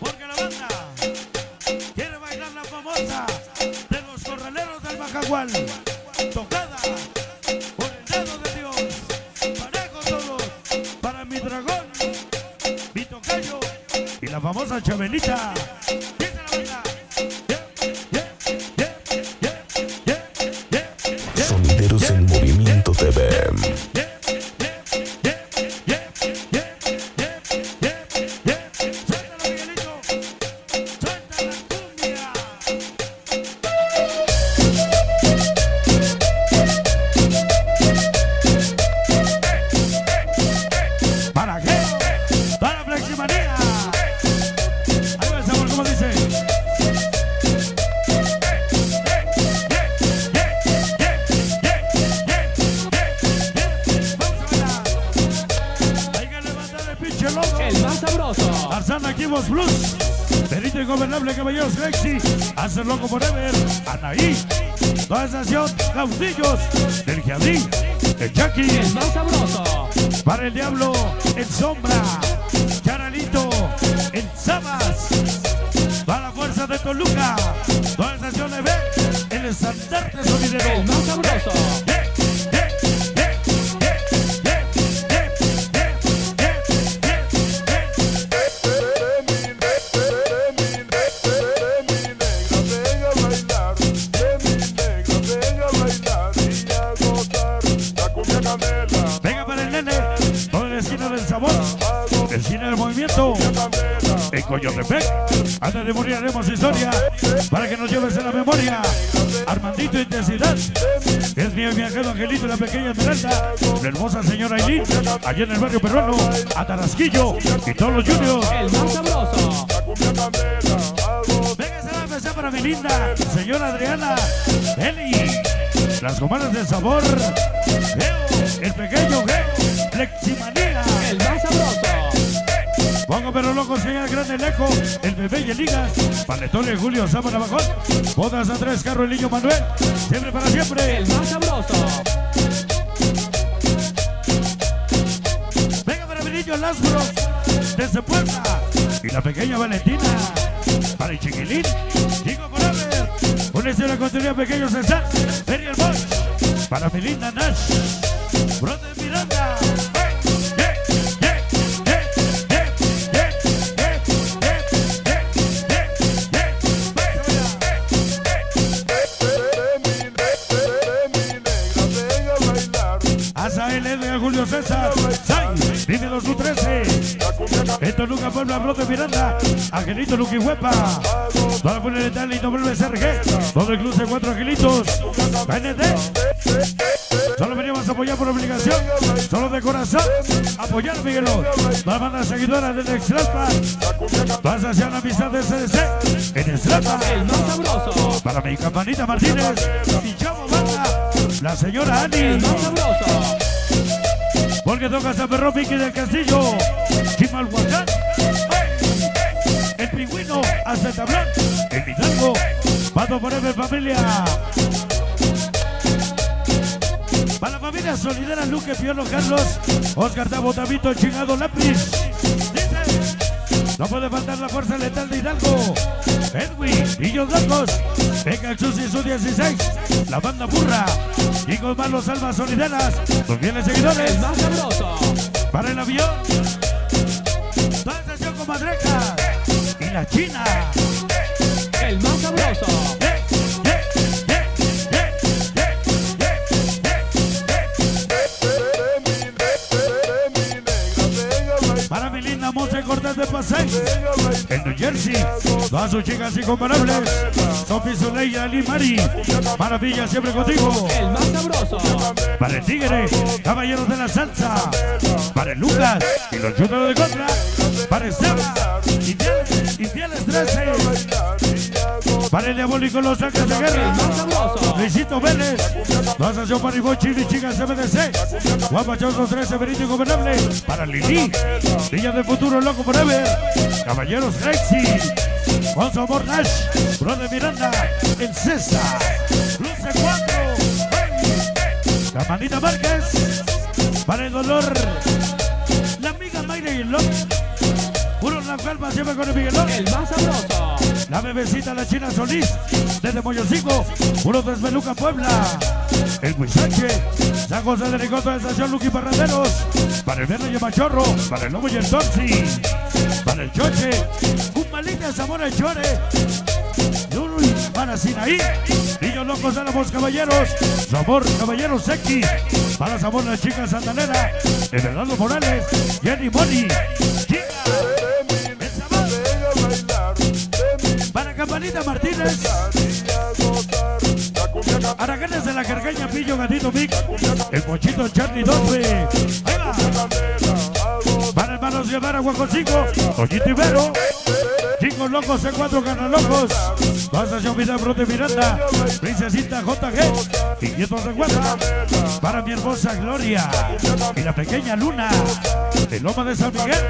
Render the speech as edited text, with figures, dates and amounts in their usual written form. porque la banda quiere bailar la famosa de los Corraleros del Macahual, tocada por el dedo de Dios, parejo todos, para mi dragón, mi tocayo y la famosa Chabelita. Sonideros en Movimiento TV. El más sabroso. Arzana Kibos Blues. Benito Ingobernable, Caballeros Lexi. Hacer Loco Forever. Anaí. Toda esa acción. Caudillos. Del Jardín. El Jackie. El más sabroso. Para el Diablo. El Sombra. Charalito. El Sabas. Para la Fuerza de Toluca. Toda esa acción de ver. El estandarte sonidero. El más sabroso. El cine del movimiento en Coyotepec. Antes de morir haremos historia para que nos lleves en la memoria. Armandito Intensidad es mi viajero angelito, la pequeña Teresa, la hermosa señora Ailín, allí en el barrio peruano, a Tarasquillo y todos los juniors. El más sabroso. Véngase la mesa para mi linda señora Adriana, Eli, las comadres del sabor, Leo, el pequeño Geo, Fleximanía. El más sabroso. Pongo pero loco, señal grande Leco, el bebé y el ligas, Paletón y Julio Sama Navajón, bodas Andrés Carro, el niño Manuel, siempre para siempre. El más sabroso. Venga para mi niño Lázaro, desde Puebla, y la pequeña Valentina, para el chiquilín, Chico Forever, una historia continua, pequeño César, Ferry el Bosch, para mi linda Nash, Brother Miranda. Julio César, Sainz, Vive 213, en Toluca, Puebla, Brote Miranda, Angelito Luquihuepa, toda la funeral y doble SRG, todo el club de 4 angelitos, BND, solo venimos a apoyar por obligación, solo de corazón, apoyar Miguelón, toda la banda seguidora desde Extrapa, vas hacia la amistad de CDC, en Extrapa, el más sabroso, para mi Campanita Martínez, mi chavo banda, la señora Ani, el más sabroso. Porque toca San Perro Piqui del Castillo, Chimalhuacán, el Pingüino, hasta el Tablán, el Vitango, Pato Forever Familia. Para la familia solidera, Luque, Piolo, Carlos, Oscar, Tabo, Tabito, Chingado, Lápiz. No puede faltar la fuerza letal de Hidalgo, Edwin, Niños Blancos, Venga el Susi, su 16, la banda burra, Chicos Malos, Almas Solideras, los fieles seguidores. El más sabroso. Para el avión, toda estación con Madreca y la China. El más sabroso. Monse Cortés de Pasay, en New Jersey, todas sus chicas incomparables, Sofi, Zuleya, Ali, Mari, Maravilla siempre contigo. El más sabroso. Para el Tigre, Caballeros de la Salsa, para el Lucas y los Juniors de Contra, para Esteba, Infieles 13, para el Diabólico, los Ángeles de Guerra, Luisito Vélez, toda sanción para Ivonne, Chivi, Chicas, CBDC, Juan Pachoso 13, Benito Ingobernable, para Lili, Niña de Futuro, Loco Forever, Caballeros Rexy, Monzo Amor Nash, Brother Miranda, El César, Luce 4, Camandita Márquez, para el Dolor, la amiga Mayra y López, Puro la enferma siempre con el Miguelón, el más sabroso. La bebecita, la China Solís, desde Moyocico, puro Desmeluca, Puebla. El Huizache, San José de Ricoto, de Estación Luqui Parranderos. Para el Viernes y el Machorro, para el Lobo y el Torsi, para el Choche, un maligne sabor al Chore. Para Sinaí, niños locos de los caballeros, sabor caballeros X, para sabor la chica santanera, Everardo Morales, Jenny Moni, chica, el sabor, para Campanita Martínez, Aragones de la Cargaña, Pillo Gatito Mick, el Pochito Charlie Doce, para hermanos Guevara Guacocico, Toñito Ibero, chicos locos de cuatro canalocos, Pasación Vida Brote Miranda, Princesita JG, 550, para mi hermosa Gloria y la pequeña Luna, de Loma de San Miguel.